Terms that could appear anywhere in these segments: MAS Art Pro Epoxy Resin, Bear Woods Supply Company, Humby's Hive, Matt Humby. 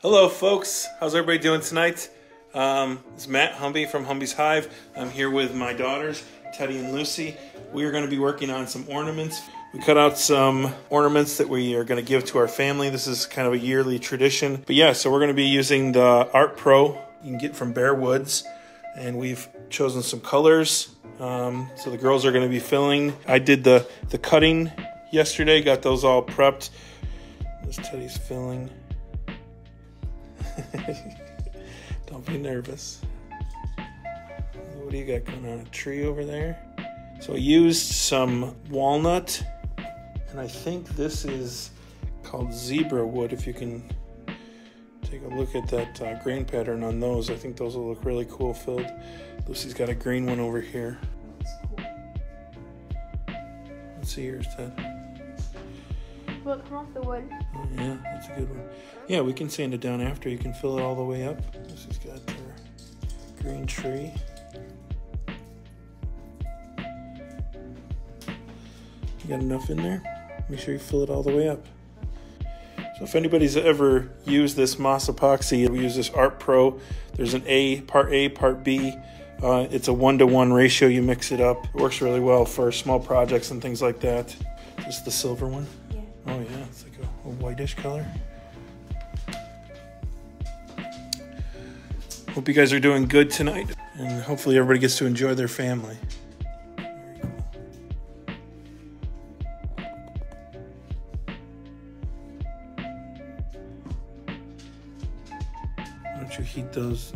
Hello folks, how's everybody doing tonight? It's Matt Humby from Humby's Hive. I'm here with my daughters, Teddy and Lucy. We are going to be working on some ornaments. We cut out some ornaments that we are going to give to our family. This is kind of a yearly tradition. But yeah, so we're going to be using the Art Pro you can get from Bear Woods. And we've chosen some colors. So the girls are going to be filling. I did the cutting yesterday, got those all prepped. This Teddy's filling. Don't be nervous. What do you got going on? A tree over there. So I used some walnut, and I think this is called zebra wood. If you can take a look at that grain pattern on those, I think those will look really cool filled. Lucy's got a green one over here. Let's see yours, Ted. Will it come off the wood? Oh, yeah, that's a good one. Yeah, we can sand it down after. You can fill it all the way up. This has got her green tree. You got enough in there? Make sure you fill it all the way up. So if anybody's ever used this MAS epoxy, we use this Art Pro. There's an A, part B. It's a 1-to-1 ratio. You mix it up. It works really well for small projects and things like that. This is the silver one. Oh yeah, it's like a whitish color. Hope you guys are doing good tonight, and hopefully everybody gets to enjoy their family. Very cool. Why don't you heat those,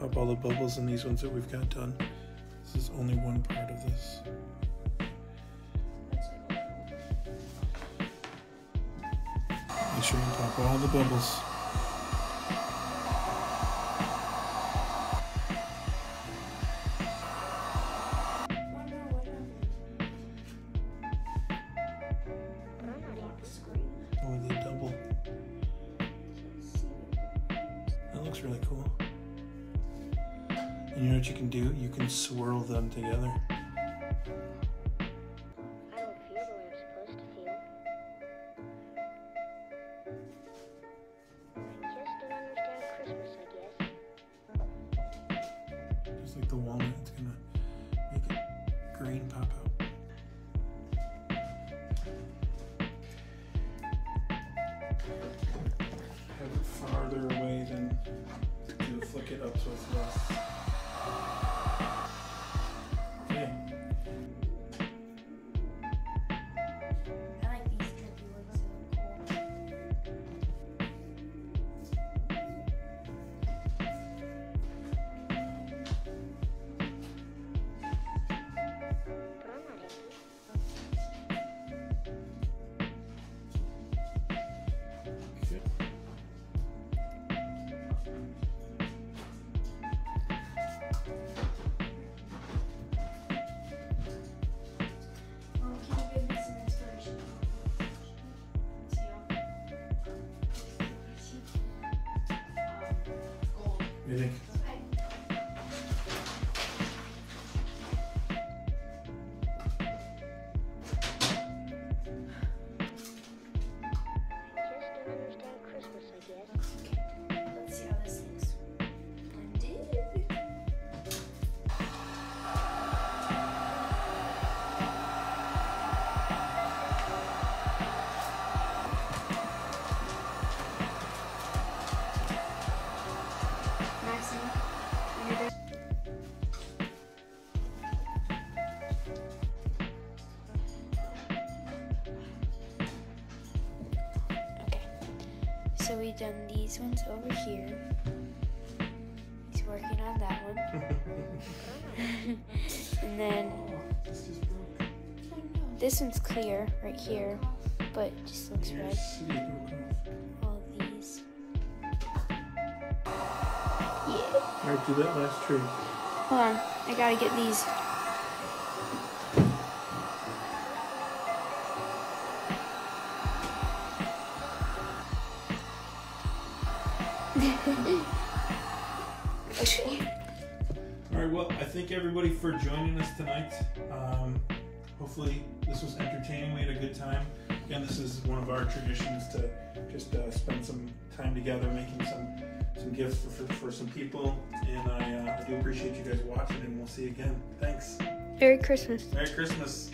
pop all the bubbles in these ones that we've got done. This is only one part of this. Make sure you pop all the bubbles. Oh, the double. That looks really cool. And you know what you can do? You can swirl them together. Like the walnut, it's gonna make it green pop out. Have it farther away than to flick it up so it's less. Okay. I like these trippy ones, they look cool. What do you think? So we've done these ones over here. He's working on that one. And then this one's clear right here, but it just looks red. All of these. Yeah. Alright, do that last tree. Hold on, I gotta get these. Alright, well, I thank everybody for joining us tonight. Hopefully this was entertaining. We had a good time. Again, this is one of our traditions to just spend some time together making some gifts for some people. And I do appreciate you guys watching, and we'll see you again. Thanks. Merry Christmas. Merry Christmas.